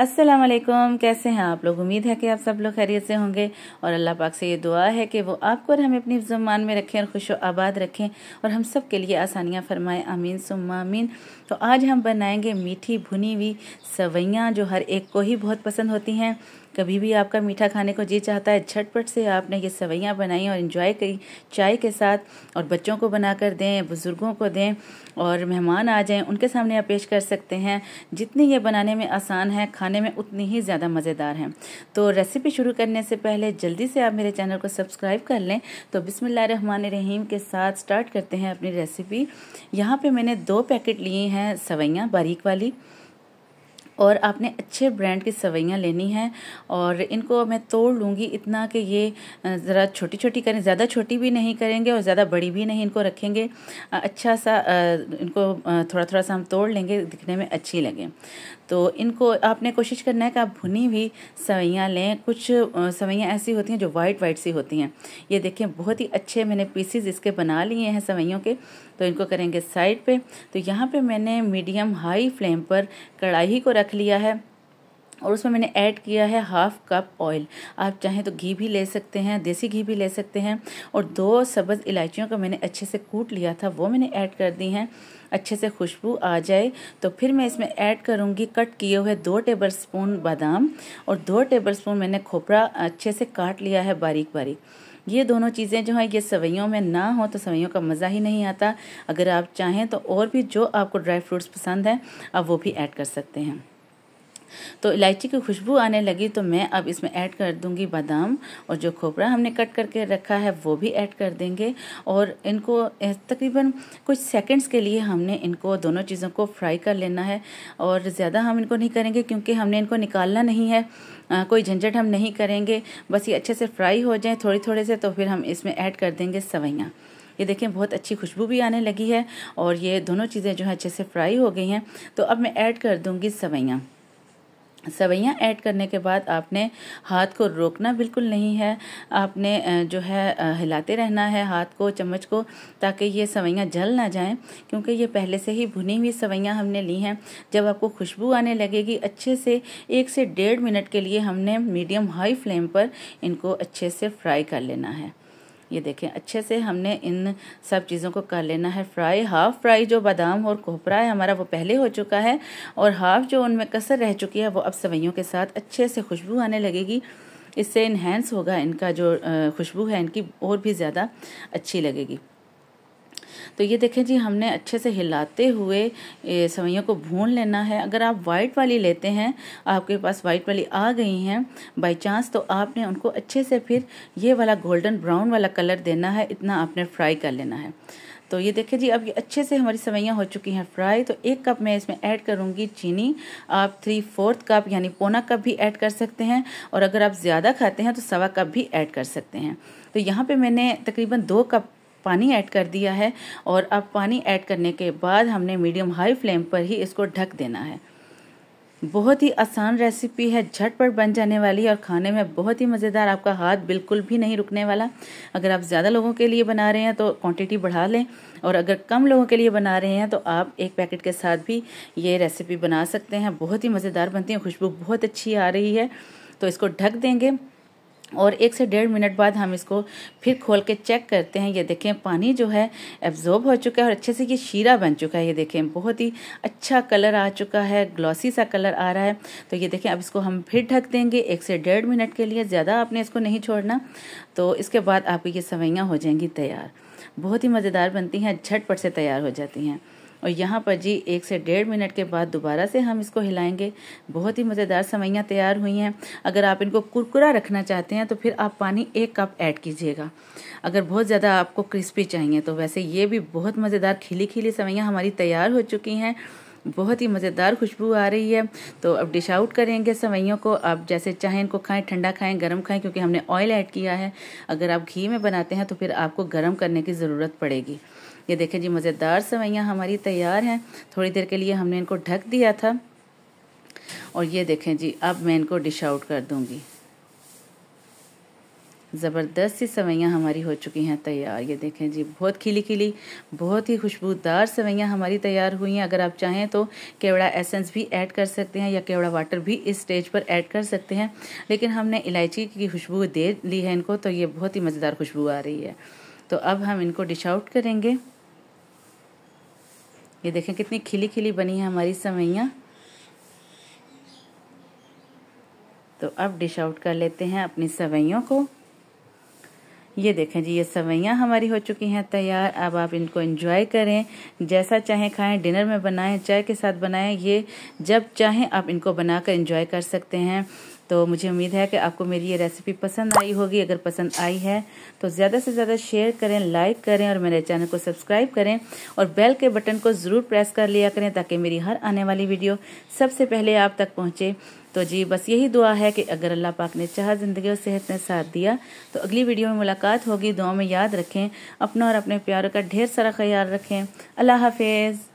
अस्सलाम वालेकुम। कैसे हैं आप लोग? उम्मीद है कि आप सब लोग खैरियत से होंगे और अल्लाह पाक से ये दुआ है कि वो आपको और हमें अपनी ज़ुमान में रखें और खुश व आबाद रखें और हम सब के लिए आसानियाँ फ़रमाएँ। आमीन सुम्मा आमीन। तो आज हम बनाएंगे मीठी भुनी हुई सवैयाँ जो हर एक को ही बहुत पसंद होती हैं। कभी भी आपका मीठा खाने को जी चाहता है, झटपट से आपने ये सवैयाँ बनाई और एंजॉय करी चाय के साथ, और बच्चों को बना कर दें, बुज़ुर्गों को दें और मेहमान आ जाएं उनके सामने आप पेश कर सकते हैं। जितनी ये बनाने में आसान है, खाने में उतनी ही ज़्यादा मज़ेदार हैं। तो रेसिपी शुरू करने से पहले जल्दी से आप मेरे चैनल को सब्सक्राइब कर लें। तो बिस्मिल्लाहिर्रहमानिर्रहीम के साथ स्टार्ट करते हैं अपनी रेसिपी। यहाँ पर मैंने 2 पैकेट लिए हैं सवैयाँ बारीक वाली, और आपने अच्छे ब्रांड की सवैयाँ लेनी हैं और इनको मैं तोड़ लूँगी इतना कि ये ज़रा छोटी छोटी करें, ज़्यादा छोटी भी नहीं करेंगे और ज़्यादा बड़ी भी नहीं। इनको रखेंगे अच्छा सा, इनको थोड़ा थोड़ा सा हम तोड़ लेंगे, दिखने में अच्छी लगे। तो इनको आपने कोशिश करना है कि आप भुनी हुई सवैयाँ लें। कुछ सवैयाँ ऐसी होती हैं जो वाइट वाइट सी होती हैं। ये देखें, बहुत ही अच्छे मैंने पीसीज इसके बना लिए हैं सवैयों के। तो इनको करेंगे साइड पे। तो यहाँ पे मैंने मीडियम हाई फ्लेम पर कढ़ाई को रख लिया है और उसमें मैंने ऐड किया है 1/2 कप ऑयल। आप चाहें तो घी भी ले सकते हैं, देसी घी भी ले सकते हैं। और 2 सब्ज़ इलायचियों का मैंने अच्छे से कूट लिया था, वो मैंने ऐड कर दी हैं अच्छे से खुशबू आ जाए। तो फिर मैं इसमें ऐड करूँगी कट किए हुए 2 टेबलस्पून बादाम और 2 टेबलस्पून मैंने खोपरा अच्छे से काट लिया है बारीक बारीक। ये दोनों चीज़ें जो हैं ये सवैयों में ना हो तो सवैयों का मज़ा ही नहीं आता। अगर आप चाहें तो और भी जो आपको ड्राई फ्रूट्स पसंद हैं आप वो भी ऐड कर सकते हैं। तो इलायची की खुशबू आने लगी तो मैं अब इसमें ऐड कर दूंगी बादाम, और जो खोपरा हमने कट करके रखा है वो भी ऐड कर देंगे। और इनको तकरीबन कुछ सेकंड्स के लिए हमने इनको दोनों चीज़ों को फ्राई कर लेना है। और ज़्यादा हम इनको नहीं करेंगे क्योंकि हमने इनको निकालना नहीं है, कोई झंझट हम नहीं करेंगे। बस ये अच्छे से फ्राई हो जाए थोड़े थोड़े से, तो फिर हम इसमें ऐड कर देंगे सवैयाँ। ये देखें, बहुत अच्छी खुशबू भी आने लगी है और ये दोनों चीज़ें जो है अच्छे से फ्राई हो गई हैं। तो अब मैं ऐड कर दूँगी सवैयाँ। सवैयाँ ऐड करने के बाद आपने हाथ को रोकना बिल्कुल नहीं है, आपने जो है हिलाते रहना है हाथ को, चम्मच को, ताकि ये सवैयाँ जल ना जाएं, क्योंकि ये पहले से ही भुनी हुई सवैयाँ हमने ली हैं। जब आपको खुशबू आने लगेगी अच्छे से, 1 से 1.5 मिनट के लिए हमने मीडियम हाई फ्लेम पर इनको अच्छे से फ्राई कर लेना है। ये देखें, अच्छे से हमने इन सब चीज़ों को कर लेना है फ्राई। 1/2 फ्राई जो बादाम और कोहरा है हमारा वो पहले हो चुका है, और 1/2 जो उनमें कसर रह चुकी है वो अब सवैयों के साथ अच्छे से खुशबू आने लगेगी। इससे इन्हेंस होगा इनका जो खुशबू है इनकी, और भी ज़्यादा अच्छी लगेगी। तो ये देखें जी, हमने अच्छे से हिलाते हुए सवैयों को भून लेना है। अगर आप वाइट वाली लेते हैं, आपके पास वाइट वाली आ गई हैं बाय चांस, तो आपने उनको अच्छे से फिर ये वाला गोल्डन ब्राउन वाला कलर देना है, इतना आपने फ्राई कर लेना है। तो ये देखें जी, अब ये अच्छे से हमारी सवैयाँ हो चुकी हैं फ्राई। तो 1 कप मैं इसमें ऐड करूँगी चीनी। आप 3/4 कप यानी 1/4 कप भी ऐड कर सकते हैं, और अगर आप ज़्यादा खाते हैं तो 1/15 कप भी ऐड कर सकते हैं। तो यहाँ पर मैंने तकरीबन 2 कप पानी ऐड कर दिया है, और अब पानी ऐड करने के बाद हमने मीडियम हाई फ्लेम पर ही इसको ढक देना है। बहुत ही आसान रेसिपी है, झटपट बन जाने वाली और खाने में बहुत ही मज़ेदार, आपका हाथ बिल्कुल भी नहीं रुकने वाला। अगर आप ज़्यादा लोगों के लिए बना रहे हैं तो क्वांटिटी बढ़ा लें, और अगर कम लोगों के लिए बना रहे हैं तो आप 1 पैकेट के साथ भी ये रेसिपी बना सकते हैं। बहुत ही मज़ेदार बनती है, खुशबू बहुत अच्छी आ रही है। तो इसको ढक देंगे और 1 से 1.5 मिनट बाद हम इसको फिर खोल के चेक करते हैं। ये देखें, पानी जो है एब्जॉर्ब हो चुका है और अच्छे से ये शीरा बन चुका है। ये देखें, बहुत ही अच्छा कलर आ चुका है, ग्लॉसी सा कलर आ रहा है। तो ये देखें, अब इसको हम फिर ढक देंगे 1 से 1.5 मिनट के लिए, ज़्यादा आपने इसको नहीं छोड़ना। तो इसके बाद आपकी ये सवैयाँ हो जाएंगी तैयार, बहुत ही मज़ेदार बनती हैं, झटपट से तैयार हो जाती हैं। और यहाँ पर जी 1 से 1.5 मिनट के बाद दोबारा से हम इसको हिलाएंगे। बहुत ही मज़ेदार सवैयाँ तैयार हुई हैं। अगर आप इनको कुरकुरा रखना चाहते हैं तो फिर आप पानी 1 कप ऐड कीजिएगा। अगर बहुत ज़्यादा आपको क्रिस्पी चाहिए तो वैसे ये भी बहुत मज़ेदार खिली खिली सवैयाँ हमारी तैयार हो चुकी हैं, बहुत ही मज़ेदार खुशबू आ रही है। तो अब डिश आउट करेंगे सवैयों को। आप जैसे चाहें इनको खाएं, ठंडा खाएं, गर्म खाएं, क्योंकि हमने ऑयल ऐड किया है। अगर आप घी में बनाते हैं तो फिर आपको गर्म करने की ज़रूरत पड़ेगी। ये देखें जी, मज़ेदार सवैयाँ हमारी तैयार हैं। थोड़ी देर के लिए हमने इनको ढक दिया था, और ये देखें जी, अब मैं इनको डिश आउट कर दूँगी। ज़बरदस्त सी सेवैयाँ हमारी हो चुकी हैं तैयार। ये देखें जी, बहुत खिली खिली, बहुत ही खुशबूदार सेवैयाँ हमारी तैयार हुई हैं। अगर आप चाहें तो केवड़ा एसेंस भी ऐड कर सकते हैं या केवड़ा वाटर भी इस स्टेज पर ऐड कर सकते हैं, लेकिन हमने इलायची की खुशबू दे ली है इनको, तो ये बहुत ही मज़ेदार खुशबू आ रही है। तो अब हम इनको डिश आउट करेंगे। ये देखें कितनी खिली खिली बनी है हमारी सेवैयाँ। तो अब डिश आउट कर लेते हैं अपनी सेवैयों को। ये देखें जी, ये सेवैयाँ हमारी हो चुकी हैं तैयार। अब आप इनको एंजॉय करें, जैसा चाहें खाएं, डिनर में बनाएं, चाय के साथ बनाएं, ये जब चाहें आप इनको बनाकर एंजॉय कर सकते हैं। तो मुझे उम्मीद है कि आपको मेरी ये रेसिपी पसंद आई होगी। अगर पसंद आई है तो ज़्यादा से ज़्यादा शेयर करें, लाइक करें और मेरे चैनल को सब्सक्राइब करें और बेल के बटन को ज़रूर प्रेस कर लिया करें ताकि मेरी हर आने वाली वीडियो सबसे पहले आप तक पहुँचे। तो जी बस यही दुआ है कि अगर अल्लाह पाक ने चाहा, ज़िंदगी और सेहत ने साथ दिया तो अगली वीडियो में मुलाकात होगी। दुआ में याद रखें, अपना और अपने प्यारों का ढेर सारा ख्याल रखें। अल्लाह हाफिज़।